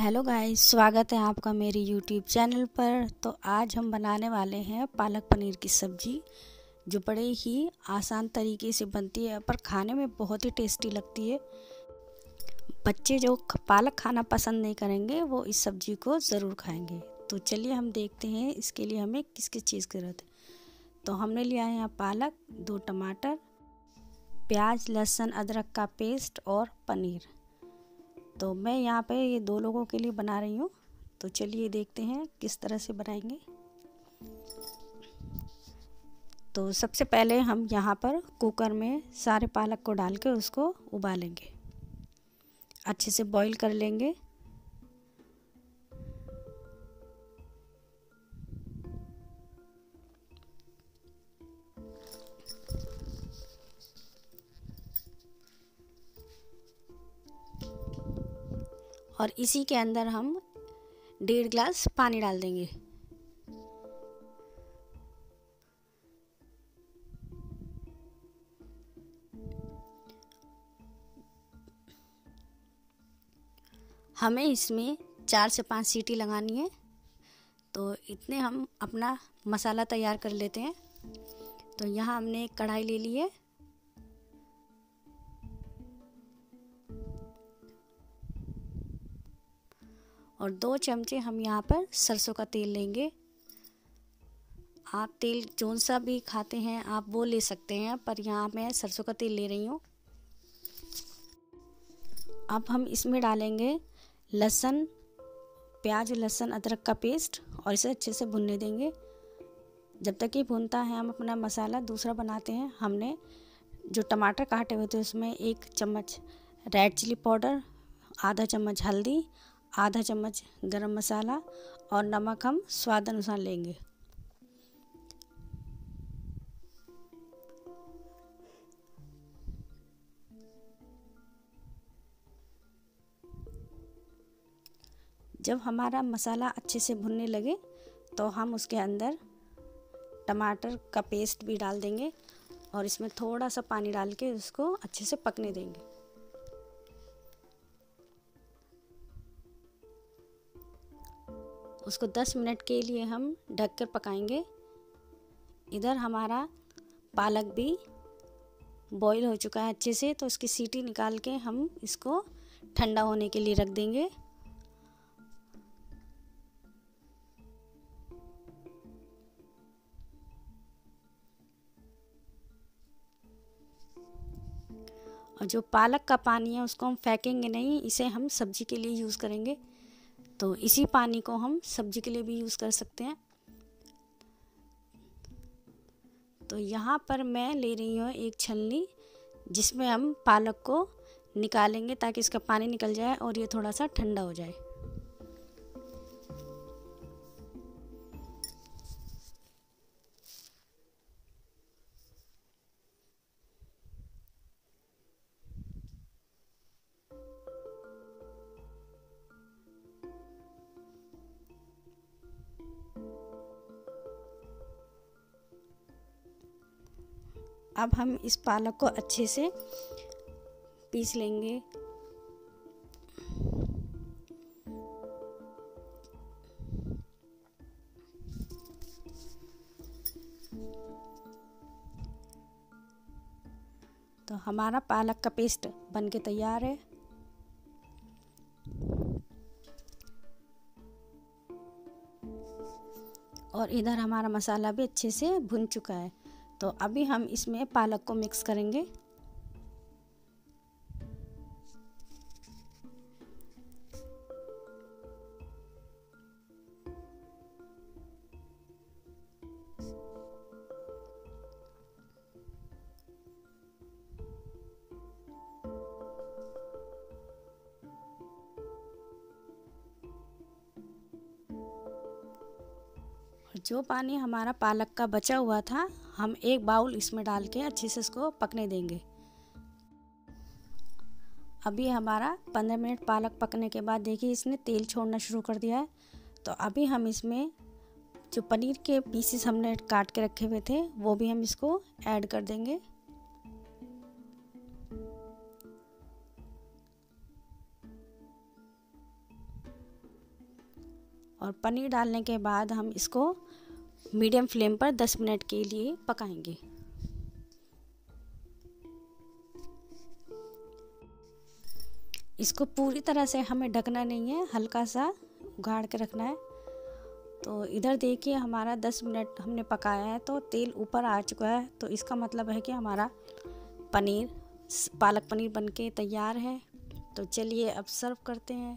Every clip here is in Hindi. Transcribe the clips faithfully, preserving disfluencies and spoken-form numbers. हेलो गाइस, स्वागत है आपका मेरे यूट्यूब चैनल पर। तो आज हम बनाने वाले हैं पालक पनीर की सब्ज़ी, जो बड़े ही आसान तरीके से बनती है पर खाने में बहुत ही टेस्टी लगती है। बच्चे जो पालक खाना पसंद नहीं करेंगे वो इस सब्ज़ी को ज़रूर खाएंगे। तो चलिए हम देखते हैं इसके लिए हमें किस किस चीज़ की ज़रूरत है। तो हमने लिया है यहाँ पालक, दो टमाटर, प्याज, लहसुन, अदरक का पेस्ट और पनीर। तो मैं यहाँ पे ये दो लोगों के लिए बना रही हूँ। तो चलिए देखते हैं किस तरह से बनाएंगे। तो सबसे पहले हम यहाँ पर कुकर में सारे पालक को डाल के उसको उबालेंगे, अच्छे से बॉईल कर लेंगे। और इसी के अंदर हम डेढ़ ग्लास पानी डाल देंगे। हमें इसमें चार से पाँच सीटी लगानी है। तो इतने हम अपना मसाला तैयार कर लेते हैं। तो यहाँ हमने एक कढ़ाई ले ली है। और दो चमचे हम यहाँ पर सरसों का तेल लेंगे। आप तेल जौन सा भी खाते हैं आप वो ले सकते हैं, पर यहाँ मैं सरसों का तेल ले रही हूँ। अब हम इसमें डालेंगे लहसुन, प्याज, लहसुन, अदरक का पेस्ट और इसे अच्छे से भुनने देंगे। जब तक ये भुनता है हम अपना मसाला दूसरा बनाते हैं। हमने जो टमाटर काटे हुए थे उसमें एक चम्मच रेड चिली पाउडर, आधा चम्मच हल्दी, आधा चम्मच गरम मसाला और नमक हम स्वाद अनुसार लेंगे। जब हमारा मसाला अच्छे से भुनने लगे तो हम उसके अंदर टमाटर का पेस्ट भी डाल देंगे और इसमें थोड़ा सा पानी डाल के उसको अच्छे से पकने देंगे। उसको दस मिनट के लिए हम ढक कर पकाएंगे। इधर हमारा पालक भी बॉईल हो चुका है अच्छे से। तो उसकी सीटी निकाल के हम इसको ठंडा होने के लिए रख देंगे। और जो पालक का पानी है उसको हम फेंकेंगे नहीं, इसे हम सब्जी के लिए यूज़ करेंगे। तो इसी पानी को हम सब्जी के लिए भी यूज़ कर सकते हैं। तो यहाँ पर मैं ले रही हूँ एक छलनी, जिसमें हम पालक को निकालेंगे ताकि इसका पानी निकल जाए और ये थोड़ा सा ठंडा हो जाए। अब हम इस पालक को अच्छे से पीस लेंगे। तो हमारा पालक का पेस्ट बनके तैयार है। और इधर हमारा मसाला भी अच्छे से भुन चुका है। तो अभी हम इसमें पालक को मिक्स करेंगे। जो पानी हमारा पालक का बचा हुआ था हम एक बाउल इसमें डाल के अच्छे से इसको पकने देंगे। अभी हमारा पंद्रह मिनट पालक पकने के बाद देखिए इसने तेल छोड़ना शुरू कर दिया है। तो अभी हम इसमें जो पनीर के पीसेस हमने काट के रखे हुए थे वो भी हम इसको ऐड कर देंगे। और पनीर डालने के बाद हम इसको मीडियम फ्लेम पर दस मिनट के लिए पकाएंगे। इसको पूरी तरह से हमें ढकना नहीं है, हल्का सा उगाड़ के रखना है। तो इधर देखिए हमारा दस मिनट हमने पकाया है तो तेल ऊपर आ चुका है, तो इसका मतलब है कि हमारा पनीर पालक पनीर बनके तैयार है। तो चलिए अब सर्व करते हैं।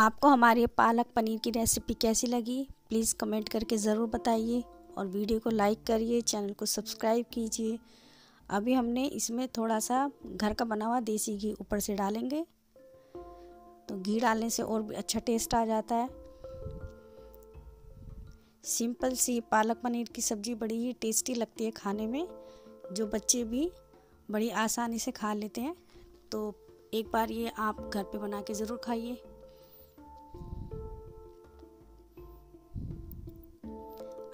आपको हमारी पालक पनीर की रेसिपी कैसी लगी प्लीज़ कमेंट करके ज़रूर बताइए, और वीडियो को लाइक करिए, चैनल को सब्सक्राइब कीजिए। अभी हमने इसमें थोड़ा सा घर का बना हुआ देसी घी ऊपर से डालेंगे, तो घी डालने से और भी अच्छा टेस्ट आ जाता है। सिंपल सी पालक पनीर की सब्ज़ी बड़ी ही टेस्टी लगती है खाने में, जो बच्चे भी बड़ी आसानी से खा लेते हैं। तो एक बार ये आप घर पे बना के ज़रूर खाइए।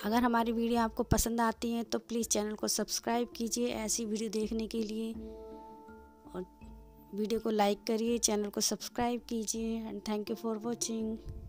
अगर हमारी वीडियो आपको पसंद आती है तो प्लीज़ चैनल को सब्सक्राइब कीजिए ऐसी वीडियो देखने के लिए, और वीडियो को लाइक करिए, चैनल को सब्सक्राइब कीजिए। And thank you for watching.